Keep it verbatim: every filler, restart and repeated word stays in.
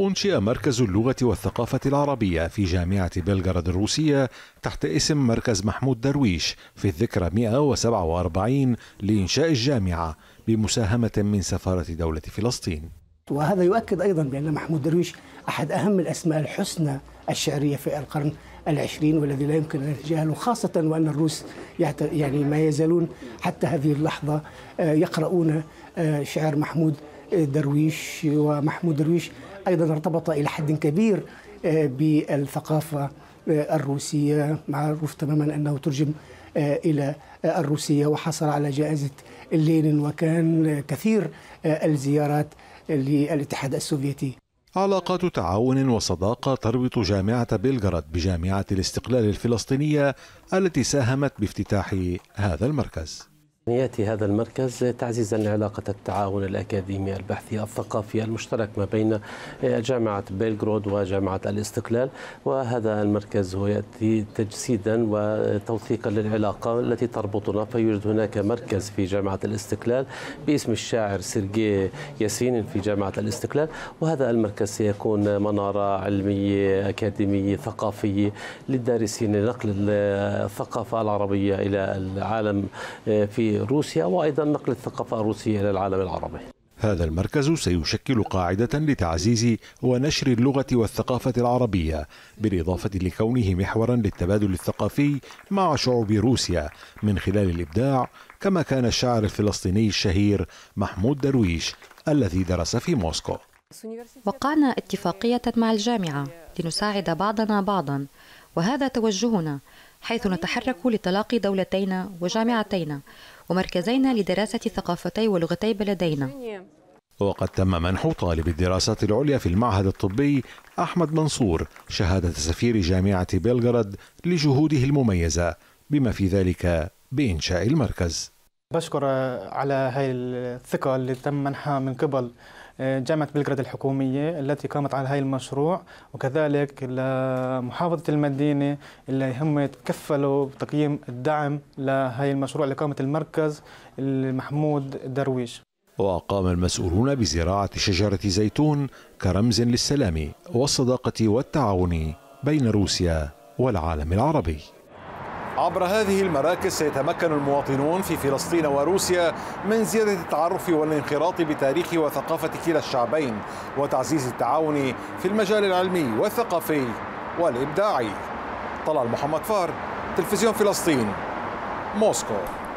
أنشئ مركز اللغة والثقافة العربية في جامعة بيلغورود الروسية تحت اسم مركز محمود درويش في الذكرى مئة وسبعة وأربعين لإنشاء الجامعة بمساهمة من سفارة دولة فلسطين. وهذا يؤكد أيضا بأن محمود درويش أحد أهم الأسماء الحسنى الشعرية في القرن العشرين، والذي لا يمكن أن نتجاهله، خاصة وأن الروس يعني ما يزالون حتى هذه اللحظة يقرؤون شعر محمود درويش. ومحمود درويش أيضا ارتبط إلى حد كبير بالثقافة الروسية، معروف تماما أنه ترجم إلى الروسية وحصل على جائزة لينين، وكان كثير الزيارات للاتحاد السوفيتي. علاقات تعاون وصداقة تربط جامعة بيلغورود بجامعة الاستقلال الفلسطينية التي ساهمت بافتتاح هذا المركز. يأتي هذا المركز تعزيزا لعلاقة التعاون الأكاديمي البحثي الثقافي المشترك ما بين جامعة بيلغورود وجامعة الاستقلال، وهذا المركز هو يأتي تجسيدا وتوثيقا للعلاقة التي تربطنا. فيوجد هناك مركز في جامعة الاستقلال باسم الشاعر سيرجي يسين في جامعة الاستقلال، وهذا المركز سيكون منارة علمية أكاديمية ثقافية للدارسين لنقل الثقافة العربية إلى العالم في روسيا، وأيضا نقل الثقافة الروسية إلى العالم العربي. هذا المركز سيشكل قاعدة لتعزيز ونشر اللغة والثقافة العربية، بالإضافة لكونه محورا للتبادل الثقافي مع شعوب روسيا من خلال الإبداع، كما كان الشاعر الفلسطيني الشهير محمود درويش الذي درس في موسكو. وقعنا اتفاقية مع الجامعة لنساعد بعضنا بعضا، وهذا توجهنا، حيث نتحرك لتلاقي دولتينا وجامعتينا ومركزينا لدراسة ثقافتي ولغتي بلدينا. وقد تم منح طالب الدراسات العليا في المعهد الطبي احمد منصور شهادة سفير جامعة بيلغورود لجهوده المميزة، بما في ذلك بإنشاء المركز. بشكر على هاي الثقة اللي تم منحها من قبل جامعة بيلغورود الحكومية التي قامت على هاي المشروع، وكذلك لمحافظة المدينة اللي هم تكفلوا بتقييم الدعم لهاي المشروع اللي قامت المركز محمود درويش. وقام المسؤولون بزراعة شجرة زيتون كرمز للسلام والصداقة والتعاون بين روسيا والعالم العربي. عبر هذه المراكز سيتمكن المواطنون في فلسطين وروسيا من زيادة التعرف والانخراط بتاريخ وثقافة كلا الشعبين، وتعزيز التعاون في المجال العلمي والثقافي والإبداعي. طلال محمد كفار، تلفزيون فلسطين، موسكو.